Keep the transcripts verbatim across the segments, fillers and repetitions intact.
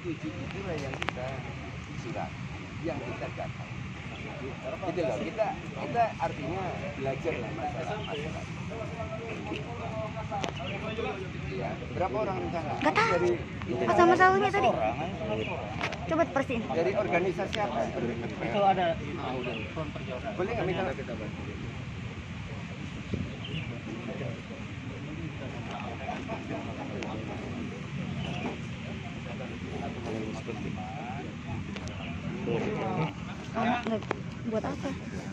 tujuh itulah yang kita silat, yang kita dapat. Gitu loh, kita kita artinya belajar lah masalah masalah. Iya, berapa orang rencana? Gak tahu. Dari, pas sama satunya tadi. Coba persin. Dari organisasi apa? Itu ada. Boleh nggak minta kita bantu? Buat apa?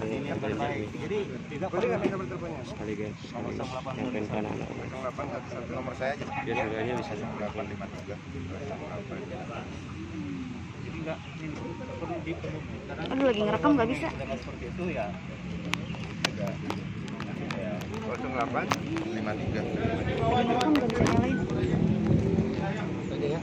Ini yang terbaik. Jadi tidak boleh nggak nomor teleponnya? Sekali guys. Nomor delapan satu satu nomor saya aja. Dia harganya bisa delapan lima tiga. Jadi nggak perlu dipenuhi. Aduh lagi ngerekam nggak bisa. Seperti itu ya. nol delapan lima tiga. Ngerekam nggak bisa nyalain. Oke ya.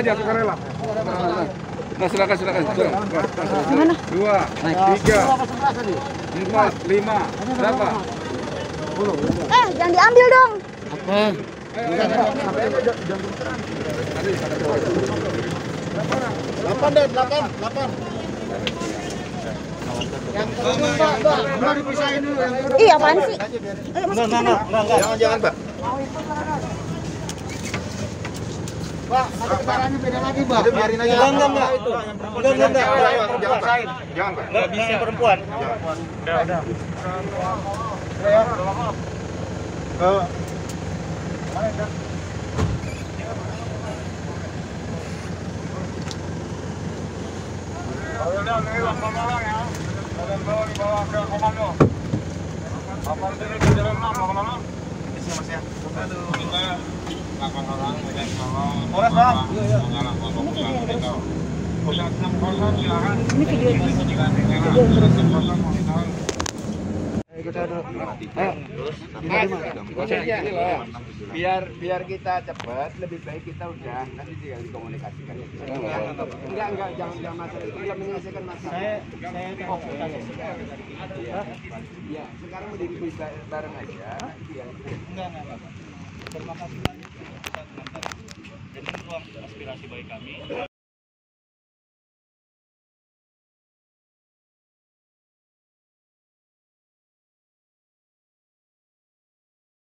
Sukarela aja, sukarela. Nah, silakan, silakan. Gimana? Dua, tiga, empat, lima, berapa? Eh, jangan diambil dong. Oke. Delapan deh, delapan, delapan. Yang kedua, Pak, Pak, dipisahin dulu. Ih, apaan sih? Jangan, jangan, Pak. Pak, nanti kebarannya beda lagi, Pak. Biarin aja. Enggak, enggak, enggak. Udah, udah, udah. Jangan, Pak. Jangan, Pak. Enggak bisa perempuan. Udah, udah. Udah, ya. Eh. Mari, Pak. Ayo, udah, nih, Bang-Bang ya. Kalian bawa di bawah ke komando. Apaan sini di jalan enam, Bang-Bang? Ini Mas ya. Aduh, kita lapan orang dengan kalau orang Bang. Iya, iya. Pusat enam puluh silakan. Ini video ini. Kita dulu. Ayo. Biar biar kita cepat, lebih baik kita udah nanti tinggal dikomunikasikan. Enggak, enggak, jangan jangan masalah itu, kita menyelesaikan masalah. Saya saya oke. Iya, sekarang udah bisa bareng aja. Iya. Enggak, enggak. Terima kasih banyak. Jadi ruang aspirasi baik kami.